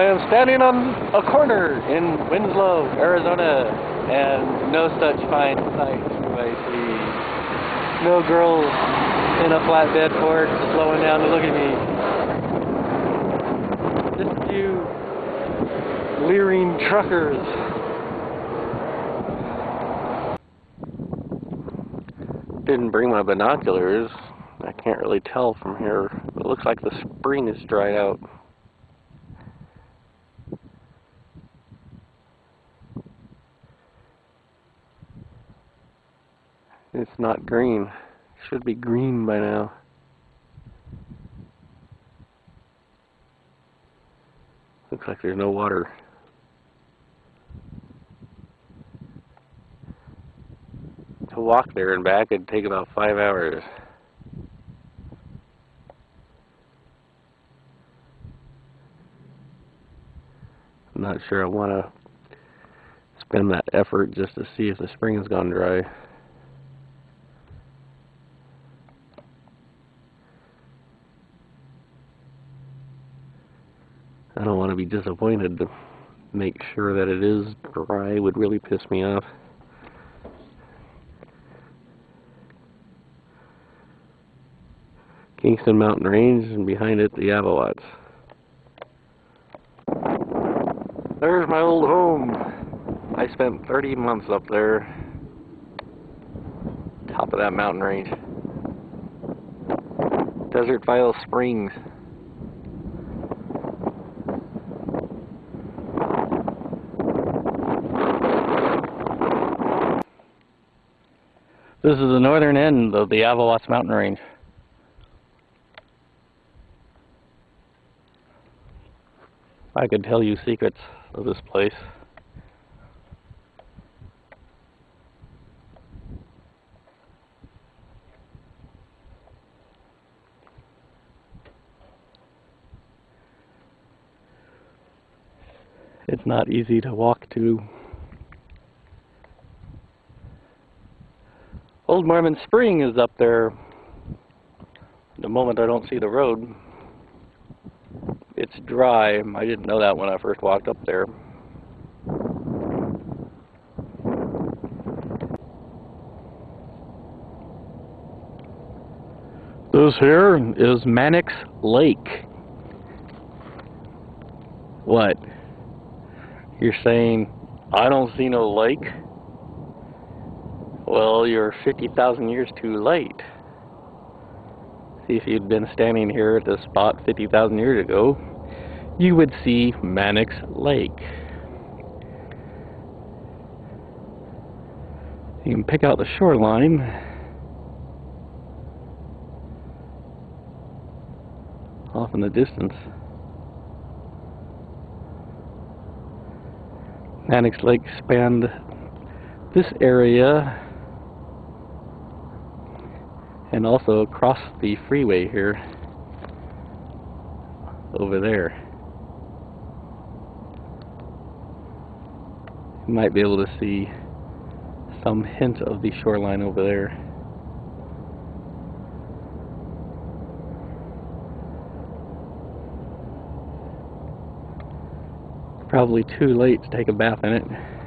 I am standing on a corner in Winslow, Arizona, and no such fine sight do I see. No girls in a flatbed fork slowing down to look at me. Just a few leering truckers. Didn't bring my binoculars. I can't really tell from here. It looks like the spring is dried out. It's not green. It should be green by now. Looks like there's no water. To walk there and back it'd take about 5 hours. I'm not sure I want to spend that effort just to see if the spring has gone dry. I don't want to be disappointed. To make sure that it is dry would really piss me off. Kingston Mountain Range, and behind it the Avawatz. There's my old home. I spent 30 months up there, top of that mountain range. Desertphile Springs. This is the northern end of the Avawatz Mountain Range. I could tell you secrets of this place. It's not easy to walk to. Old Mormon Spring is up there. The moment I don't see the road, it's dry. I didn't know that when I first walked up there. This here is Manix Lake. What? You're saying, I don't see no lake? Well, you're 50,000 years too late. See, if you'd been standing here at this spot 50,000 years ago, you would see Manix Lake. You can pick out the shoreline. Off in the distance. Manix Lake spanned this area and also across the freeway here, over there. You might be able to see some hint of the shoreline over there. Probably too late to take a bath in it.